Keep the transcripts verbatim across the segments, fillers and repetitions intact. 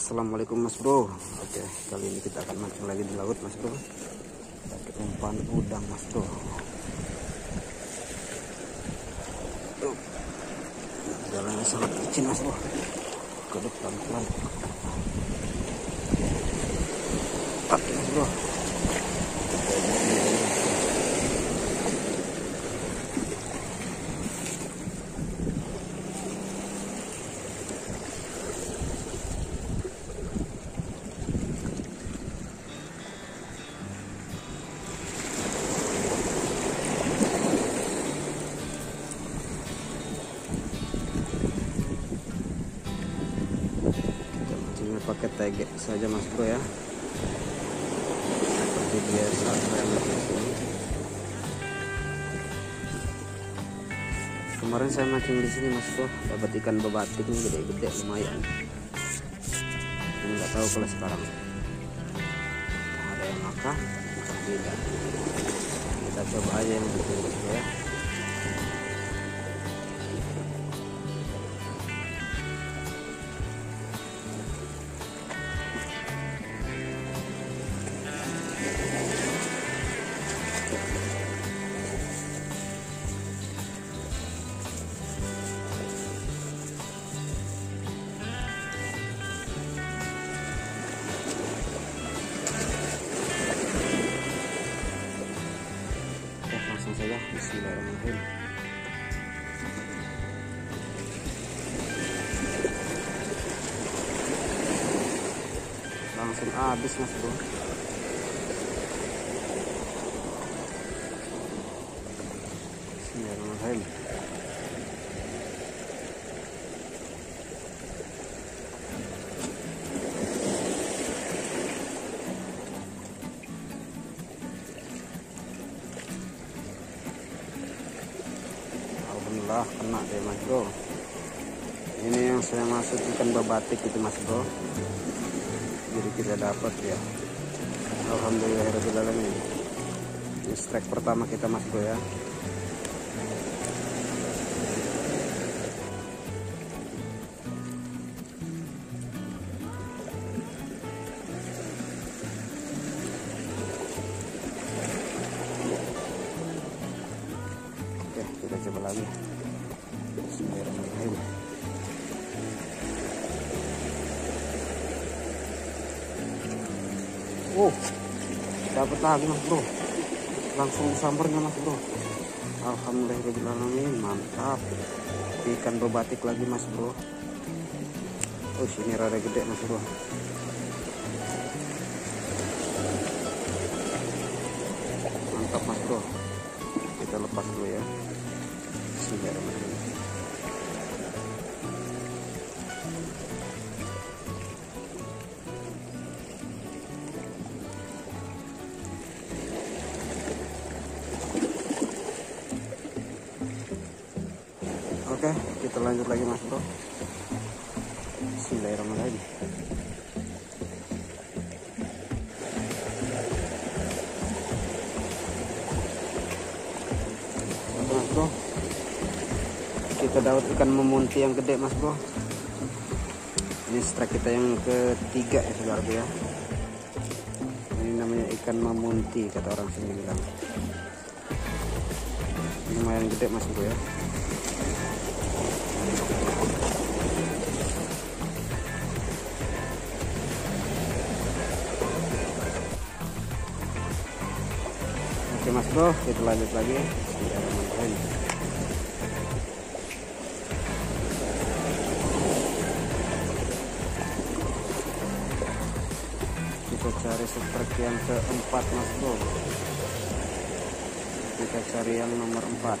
Assalamualaikum Mas Bro. Oke, kali ini kita akan mancing lagi di laut Mas Bro. Pakai umpan udang Mas Bro. Tuh. Jalannya sangat licin Mas Bro. Ke depan pelan. Oke Mas Bro. Pakai tege saja Mas Bro ya, seperti biasa saya mancing. Kemarin saya mancing di sini Mas Bro, dapat ikan bebatik nih, gede-gede lumayan. Nggak tahu kalau sekarang ada yang makan atau tidak. Kita coba aja yang begitu ya. Saya bismillahirrahmanirrahim. Langsung habis Mas Bro. Bismillahirrahmanirrahim. Alhamdulillah kena deh Mas Bro. Ini yang saya maksud ikan babatik itu Mas Bro. Jadi kita dapat ya. Alhamdulillahirrahmanirrahim. Ini strike pertama kita Mas Bro ya. Kita coba lagi. Bismillahirrahmanirrahim. Oh, dapat lagi Mas Bro. Langsung sambarnya Mas Bro. Alhamdulillahirrahmanirrahim. Mantap. Ikan berbatik lagi Mas Bro. Oh, sini rada gede Mas Bro. Mantap Mas Bro. Kita lepas dulu ya. Bismillahirrahmanirrahim. Oke, kita lanjut lagi Mas Bro. Bismillahirrahmanirrahim. Kita dapat ikan memunti yang gede Mas Bro. Ini strike kita yang ketiga ya saudara ya. Ini namanya ikan memunti kata orang sini bilang. Ini lumayan gede Mas Bro ya. Oke Mas Bro, kita lanjut lagi. Kita cari strike yang keempat Mas Bro. Kita cari yang nomor empat.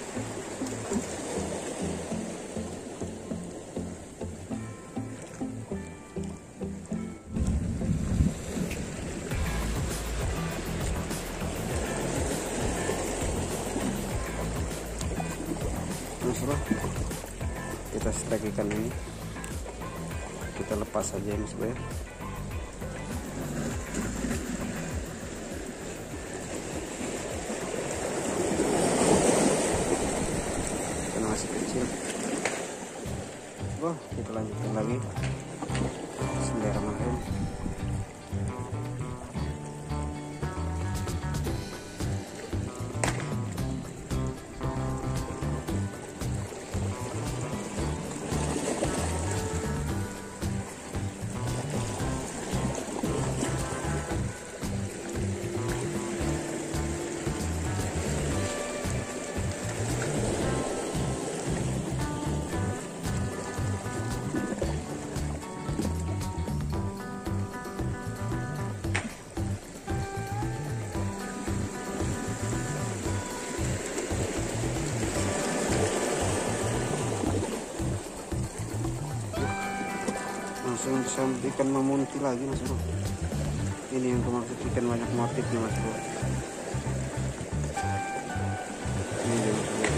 Mas Bro, kita strike ikan ini. Kita lepas saja Mas Bro ya. Kecil. Wah, kita lanjutkan lagi. Bismillahirrahmanirrahim. langsung sampai ikan memunti lagi mas bro. Ini yang kemarin ikan banyak motifnya mas bro. Ini dia mas bro.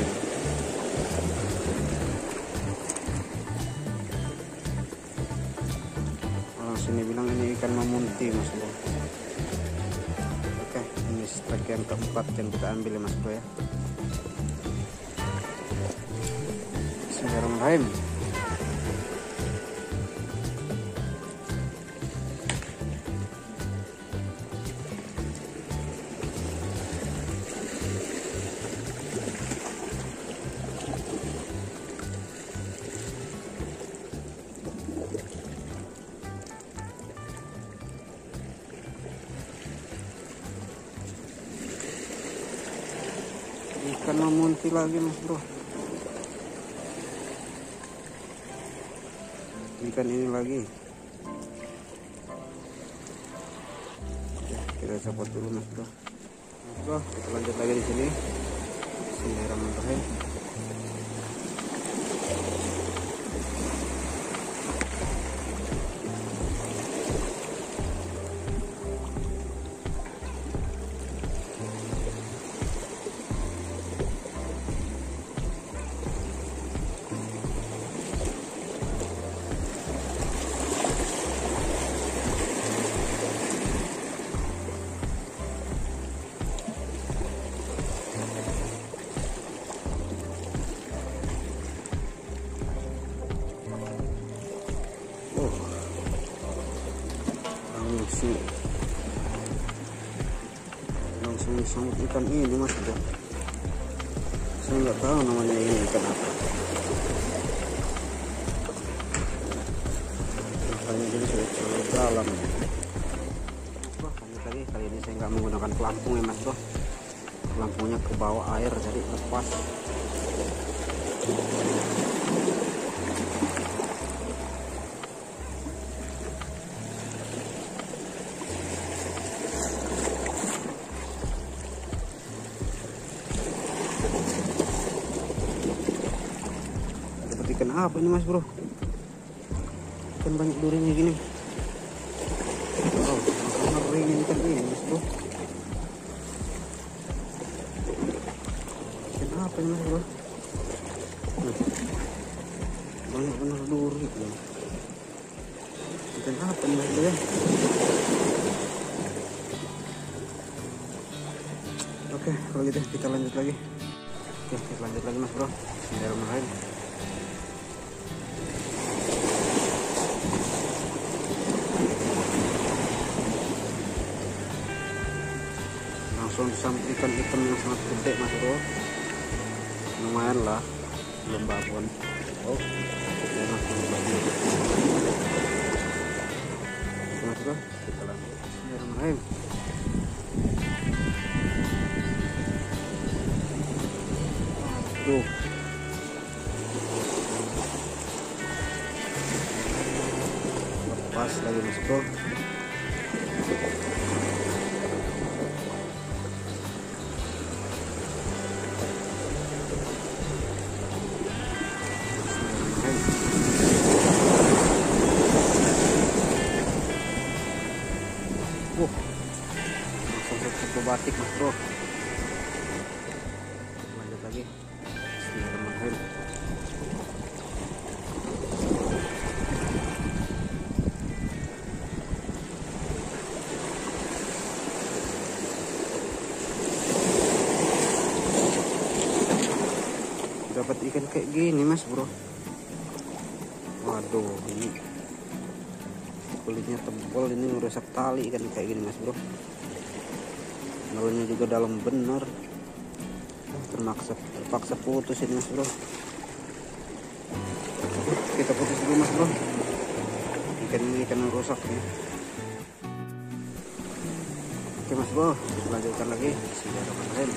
Langsung dibilang ini ikan memunti mas bro. Oke, ini strike yang keempat yang kita ambil ya mas bro ya. Bismillahirrahmanirrahim. Ikan memunti lagi mas bro. Ikan ini lagi. Kita copot dulu mas bro. Mas bro, kita lanjut lagi di sini. Bismillahirrahmanirrahim. Langsung disambut ikan ini mas bro. Saya nggak tahu namanya ini ikan apa. Makanya jadi sudah terlalu dalam. Wah, kali tadi kali ini saya nggak menggunakan pelampung ya mas bro. Pelampungnya ke bawah air jadi lepas. Ikan apa ini mas bro? Ikan banyak durinya gini. Oh, ngering ini ikan ini mas bro. Ikan apa ini mas bro? Nah, banyak benar duri. Ikan apa ini mas bro ya? Oke, kalau gitu kita lanjut lagi. Oke, kita lanjut lagi mas bro. Bismillahirrahmanirrahim. Langsung disambut ikan-ikan yang sangat gede mas bro. Lumayan lah, belum babon. Oh, mas bro, kita lanjut. Bismillahirrahmanirrahim. Tuh, lepas lagi mas bro. Batik mas bro, lanjut lagi. Bismillahirrahmanirrahim. Dapat ikan kayak gini mas bro. Waduh, ini kulitnya tebal, ini merusak tali ikan kayak gini mas bro. Nalurnya juga dalam bener, termaksa terpaksa putus ini mas bro. Kita putus dulu mas bro. Ikan ini ikan rusak ya. Oke mas bro, kita lanjutkan lagi. Bismillahirrahmanirrahim.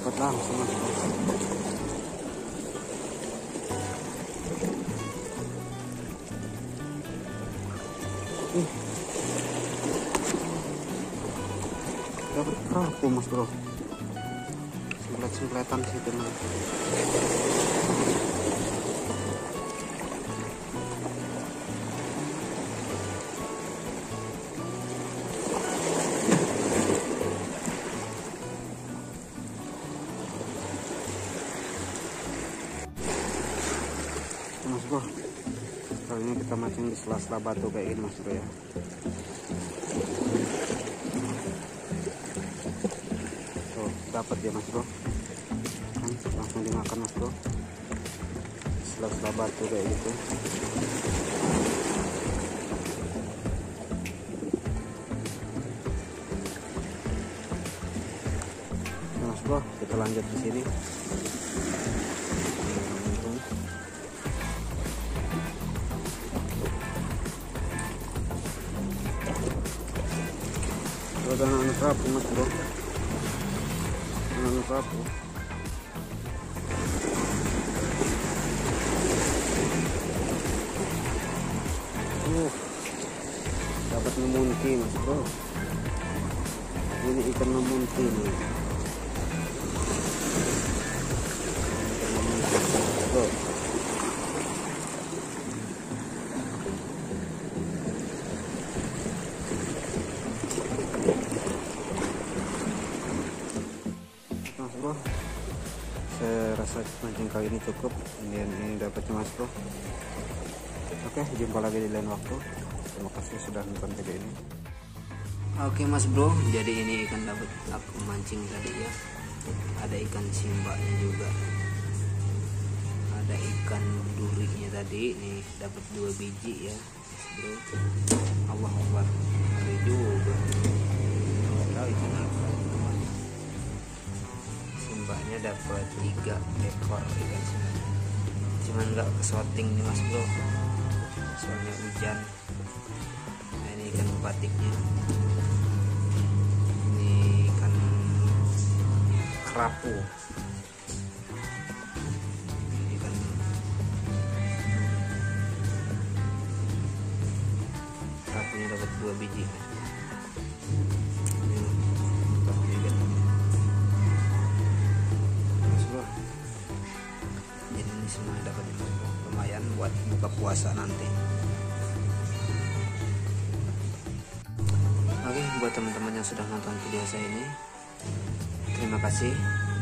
ikut langsung. Ih, dapat kerapu mas bro, semplet-sempletan sih teman. Mas bro, kali ini kita mancing di sela-sela batu kayak gini mas bro ya. Tuh, dapat ya mas bro. Langsung dimakan mas bro. Sela-sela batu kayak gitu. Nah, mas bro, kita lanjut ke sini. Ada anak kerapu mas bro, anak kerapu. Uh, dapat memunti mas bro. Ini ikan memunti nih. Ikan memunti mas bro. Saya rasa mancing kali ini cukup, dan ini dapatnya mas bro. Oke, jumpa lagi di lain waktu. Terima kasih sudah nonton video ini. Oke mas bro, jadi ini ikan dapat aku mancing tadi ya. Ada ikan simbaknya juga, ada ikan durinya tadi. Nih dapat dua biji ya mas bro. Allah Akbar, ada juga. Nggak tahu ikan apa. Mbaknya dapat tiga ekor ikan semua, cuman nggak kesoting nih mas bro, soalnya hujan. Nah, ini ikan batiknya, ini ikan kerapu, ini ikan kerapunya dapat dua biji. Lumayan buat buka puasa nanti. Oke, buat teman-teman yang sudah nonton video saya ini, terima kasih,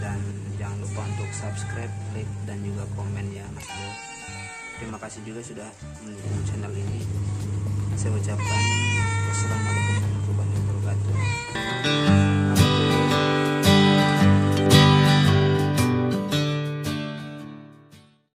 dan jangan lupa untuk subscribe, like, dan juga komen ya mas bro. Terima kasih juga sudah mendukung channel ini. Saya ucapkan wassalamualaikum warahmatullahi wabarakatuh.